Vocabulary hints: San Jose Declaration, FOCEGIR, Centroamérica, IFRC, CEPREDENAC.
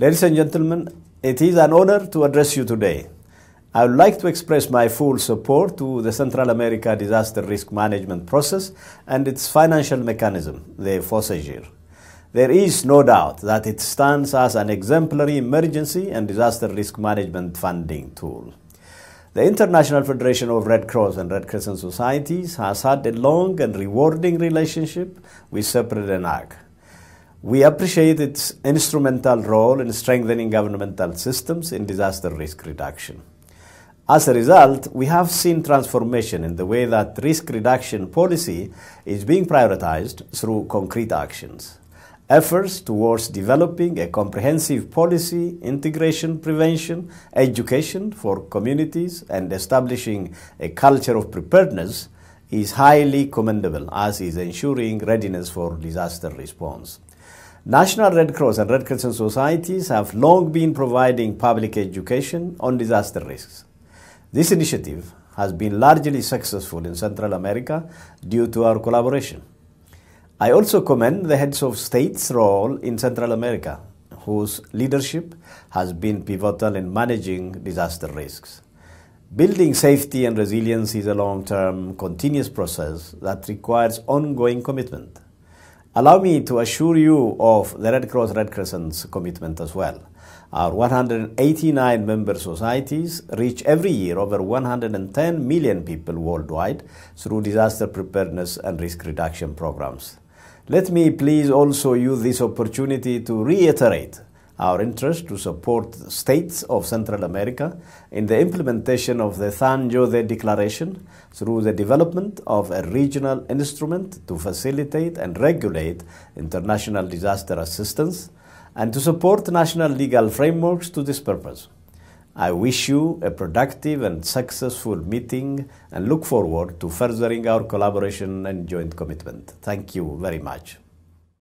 Ladies and gentlemen, it is an honor to address you today. I would like to express my full support to the Central America Disaster Risk Management Process and its financial mechanism, the FOCEGIR. There is no doubt that it stands as an exemplary emergency and disaster risk management funding tool. The International Federation of Red Cross and Red Crescent Societies has had a long and rewarding relationship with CEPREDENAC. We appreciate its instrumental role in strengthening governmental systems in disaster risk reduction. As a result, we have seen transformation in the way that risk reduction policy is being prioritized through concrete actions. Efforts towards developing a comprehensive policy, integration, prevention, education for communities, and establishing a culture of preparedness is highly commendable, as is ensuring readiness for disaster response. National Red Cross and Red Crescent Societies have long been providing public education on disaster risks. This initiative has been largely successful in Central America due to our collaboration. I also commend the heads of state's role in Central America, whose leadership has been pivotal in managing disaster risks. Building safety and resilience is a long-term, continuous process that requires ongoing commitment. Allow me to assure you of the Red Cross Red Crescent's commitment as well. Our 189 member societies reach every year over 110 million people worldwide through disaster preparedness and risk reduction programs. Let me please also use this opportunity to reiterate our interest to support states of Central America in the implementation of the San Jose Declaration through the development of a regional instrument to facilitate and regulate international disaster assistance and to support national legal frameworks to this purpose. I wish you a productive and successful meeting and look forward to furthering our collaboration and joint commitment. Thank you very much.